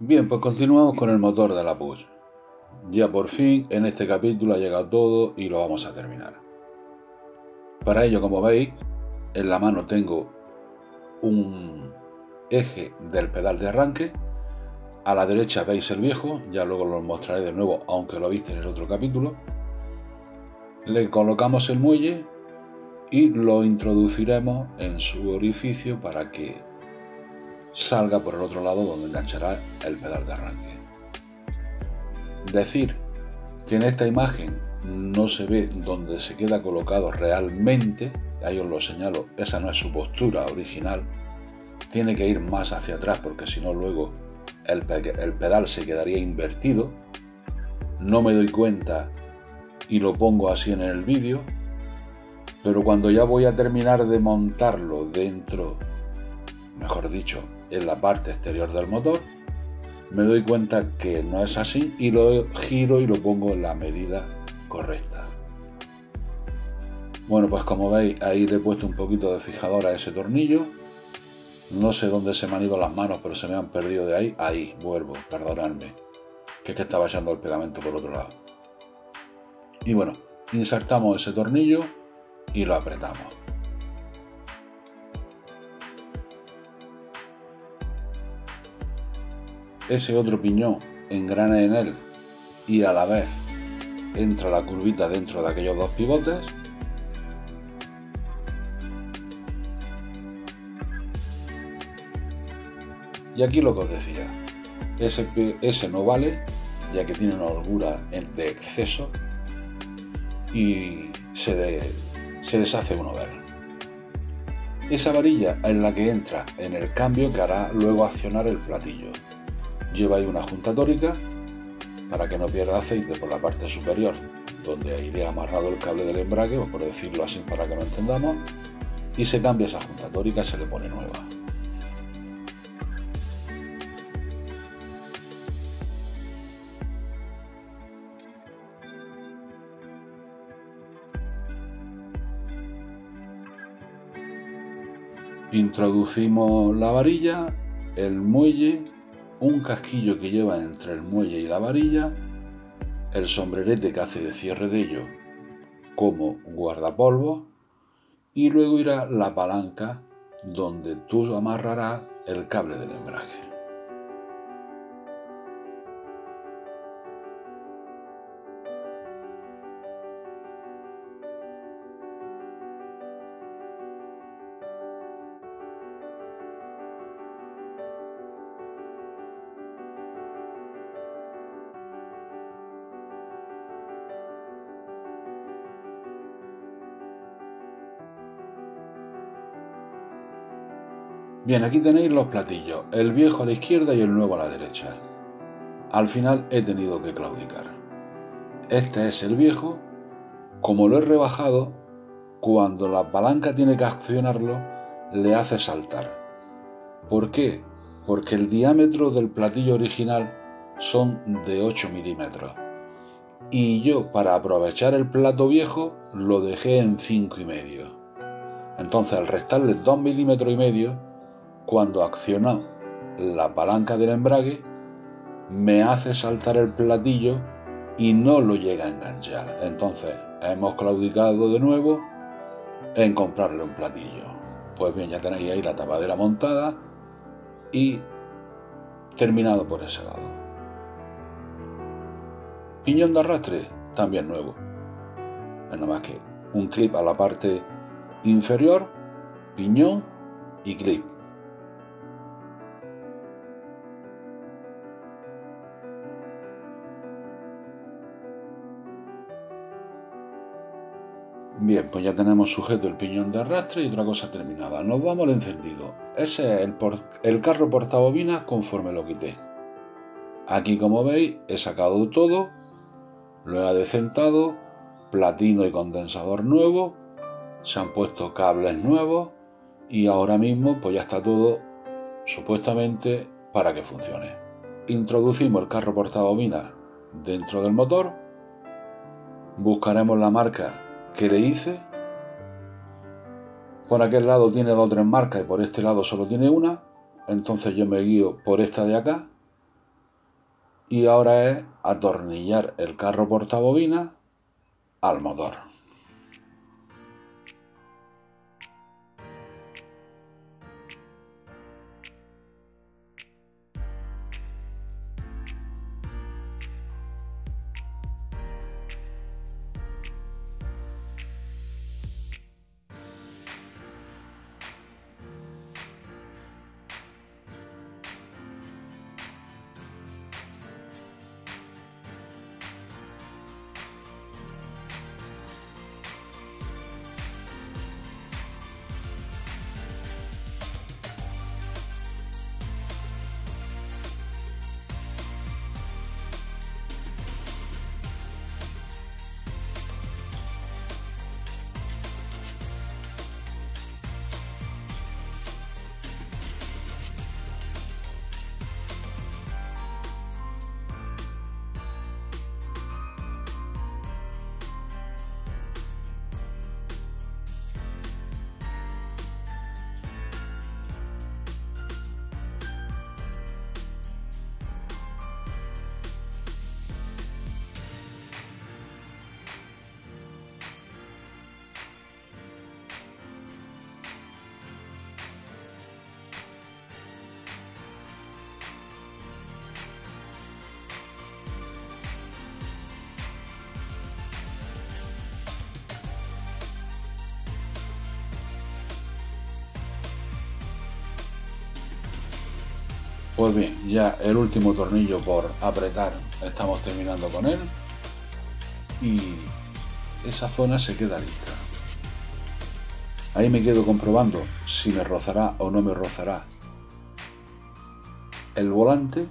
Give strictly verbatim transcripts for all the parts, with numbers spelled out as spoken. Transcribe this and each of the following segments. Bien, pues continuamos con el motor de la Puch. Ya por fin en este capítulo ha llegado todo y lo vamos a terminar. Para ello, como veis, en la mano tengo un eje del pedal de arranque. A la derecha veis el viejo, ya luego lo mostraré de nuevo, aunque lo viste en el otro capítulo. Le colocamos el muelle y lo introduciremos en su orificio para que salga por el otro lado donde enganchará el pedal de arranque. Decir que en esta imagen no se ve donde se queda colocado realmente, ahí os lo señalo, esa no es su postura original, tiene que ir más hacia atrás porque si no luego el, pe el pedal se quedaría invertido. No me doy cuenta y lo pongo así en el vídeo, pero cuando ya voy a terminar de montarlo dentro, mejor dicho, en la parte exterior del motor, me doy cuenta que no es así y lo giro y lo pongo en la medida correcta. Bueno, pues como veis, ahí le he puesto un poquito de fijador a ese tornillo. No sé dónde se me han ido las manos, pero se me han perdido de ahí. Ahí, vuelvo, perdonadme, que es que estaba echando el pegamento por otro lado. Y bueno, insertamos ese tornillo y lo apretamos. Ese otro piñón engrana en él y a la vez entra la curvita dentro de aquellos dos pivotes. Y aquí lo que os decía, ese, ese no vale, ya que tiene una holgura de exceso y se, de, se deshace uno de él. Esa varilla es la que entra en el cambio que hará luego accionar el platillo. Lleva ahí una junta tórica para que no pierda aceite por la parte superior, donde iré amarrado el cable del embrague, por decirlo así para que lo entendamos, y se cambia esa junta tórica y se le pone nueva. Introducimos la varilla, el muelle, un casquillo que lleva entre el muelle y la varilla, el sombrerete que hace de cierre de ello como guardapolvo, y luego irá la palanca donde tú amarrarás el cable del embrague. Bien, aquí tenéis los platillos, el viejo a la izquierda y el nuevo a la derecha. Al final he tenido que claudicar. Este es el viejo, como lo he rebajado, cuando la palanca tiene que accionarlo, le hace saltar. ¿Por qué? Porque el diámetro del platillo original son de ocho milímetros. Y yo, para aprovechar el plato viejo, lo dejé en cinco y medio. Entonces, al restarle dos milímetros y medio, cuando acciona la palanca del embrague, me hace saltar el platillo y no lo llega a enganchar. Entonces hemos claudicado de nuevo en comprarle un platillo. Pues bien, ya tenéis ahí la tapadera montada y terminado por ese lado. Piñón de arrastre también nuevo. Nada más que un clip a la parte inferior, piñón y clip. Bien, pues ya tenemos sujeto el piñón de arrastre y otra cosa terminada. Nos vamos al encendido. Ese es el, por el carro portabobinas conforme lo quité. Aquí, como veis, he sacado todo, lo he adecentado, platino y condensador nuevo, se han puesto cables nuevos y ahora mismo pues ya está todo supuestamente para que funcione. Introducimos el carro portabobinas dentro del motor, buscaremos la marca que le hice. Por aquel lado tiene dos o tres marcas y por este lado solo tiene una, entonces yo me guío por esta de acá y ahora es atornillar el carro portabobina al motor. Pues bien, ya el último tornillo por apretar estamos terminando con él y esa zona se queda lista. Ahí me quedo comprobando si me rozará o no me rozará el volante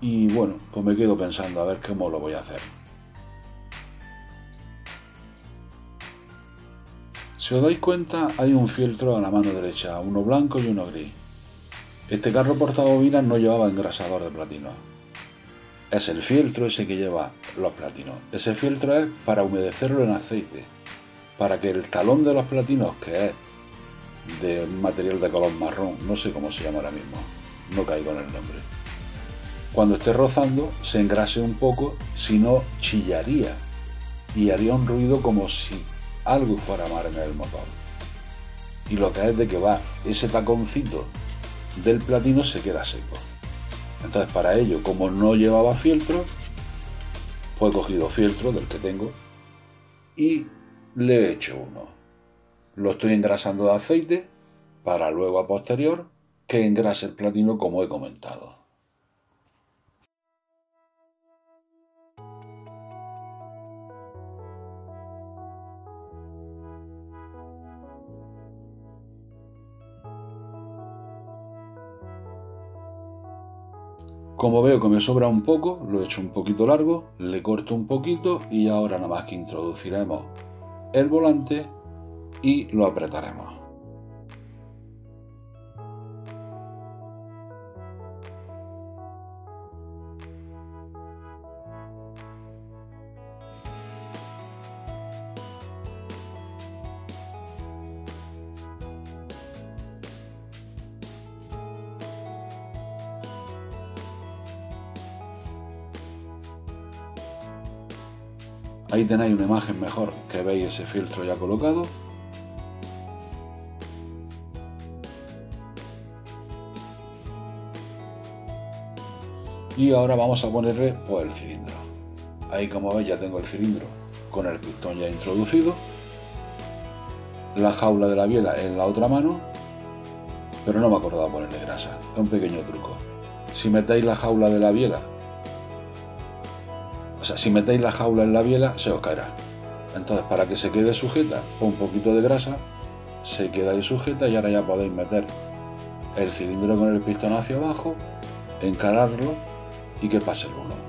y bueno, pues me quedo pensando a ver cómo lo voy a hacer. Si os dais cuenta, hay un fieltro a la mano derecha, uno blanco y uno gris. Este carro portabobinas no llevaba engrasador de platino. Es el fieltro ese que lleva los platinos. Ese fieltro es para humedecerlo en aceite, para que el talón de los platinos, que es de un material de color marrón, no sé cómo se llama ahora mismo, no caigo en el nombre, cuando esté rozando se engrase un poco, si no chillaría y haría un ruido como si algo fuera a mar en el motor. Y lo que es de que va ese taconcito del platino se queda seco. Entonces, para ello, como no llevaba fieltro, pues he cogido fieltro del que tengo y le he hecho uno. Lo estoy engrasando de aceite para luego a posterior que engrase el platino, como he comentado. Como veo que me sobra un poco, lo he hecho un poquito largo, le corto un poquito y ahora nada más que introduciremos el volante y lo apretaremos. Ahí tenéis una imagen mejor, que veis ese fieltro ya colocado. Y ahora vamos a ponerle pues, el cilindro. Ahí, como veis, ya tengo el cilindro con el pistón ya introducido. La jaula de la biela en la otra mano. Pero no me he acordado ponerle grasa. Es un pequeño truco. Si metéis la jaula de la biela... O sea, si metéis la jaula en la biela se os caerá. Entonces, para que se quede sujeta, un poquito de grasa, se queda ahí sujeta y ahora ya podéis meter el cilindro con el pistón hacia abajo, encararlo y que pase el uno.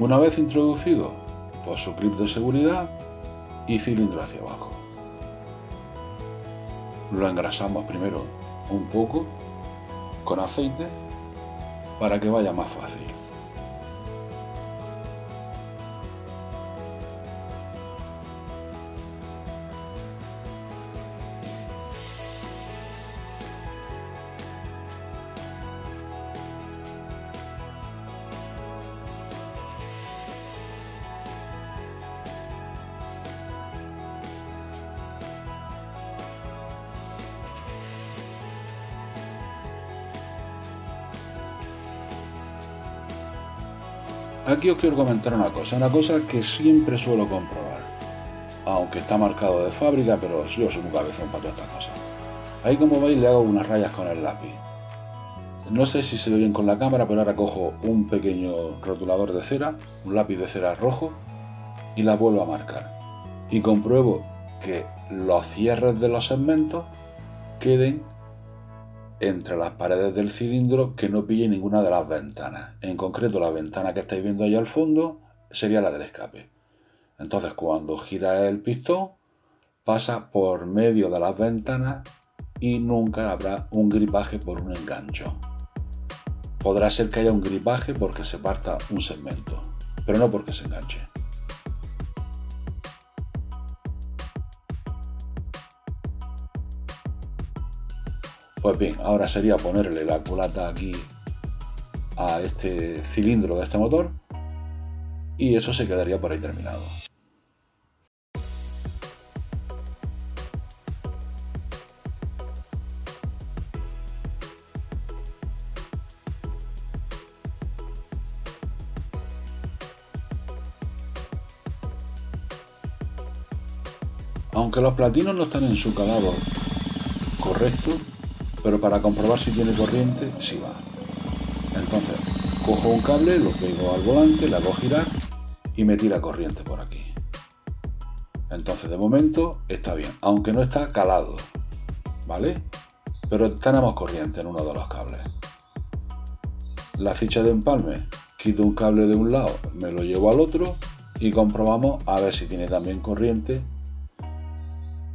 Una vez introducido, pos su clip de seguridad y cilindro hacia abajo. Lo engrasamos primero un poco con aceite para que vaya más fácil. Aquí os quiero comentar una cosa, una cosa que siempre suelo comprobar, aunque está marcado de fábrica, pero yo soy un cabezón para toda esta cosa. Ahí, como veis, le hago unas rayas con el lápiz. No sé si se ve bien con la cámara, pero ahora cojo un pequeño rotulador de cera, un lápiz de cera rojo, y la vuelvo a marcar. Y compruebo que los cierres de los segmentos queden entre las paredes del cilindro, que no pille ninguna de las ventanas. En concreto, la ventana que estáis viendo ahí al fondo sería la del escape. Entonces, cuando gira el pistón, pasa por medio de las ventanas y nunca habrá un gripaje por un engancho. Podrá ser que haya un gripaje porque se parta un segmento, pero no porque se enganche. Pues bien, ahora sería ponerle la culata aquí a este cilindro de este motor y eso se quedaría por ahí terminado. Aunque los platinos no están en su calado correcto, pero para comprobar si tiene corriente, si va. Entonces, cojo un cable, lo pego al volante, le hago girar y me tira corriente por aquí. Entonces, de momento, está bien, aunque no está calado, ¿vale? Pero tenemos corriente en uno de los cables. La ficha de empalme, quito un cable de un lado, me lo llevo al otro y comprobamos a ver si tiene también corriente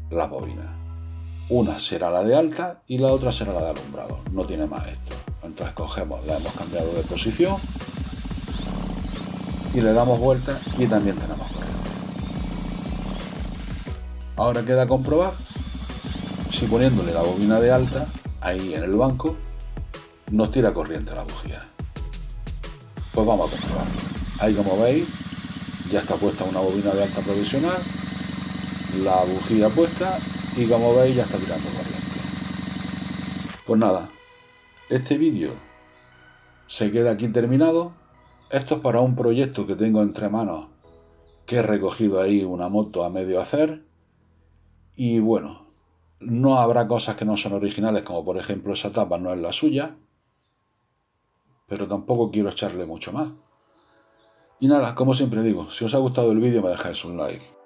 las bobinas. Una será la de alta y la otra será la de alumbrado, no tiene más esto. Entonces cogemos, la hemos cambiado de posición y le damos vuelta y también tenemos corriente. Ahora queda comprobar si poniéndole la bobina de alta, ahí en el banco, nos tira corriente la bujía. Pues vamos a comprobarlo. Ahí, como veis, ya está puesta una bobina de alta provisional, la bujía puesta, y como veis ya está tirando corriente. Pues nada, este vídeo se queda aquí terminado. Esto es para un proyecto que tengo entre manos, que he recogido ahí una moto a medio hacer. Y bueno, no habrá cosas que no son originales, como por ejemplo esa tapa no es la suya, pero tampoco quiero echarle mucho más. Y nada, como siempre digo, si os ha gustado el vídeo me dejáis un like.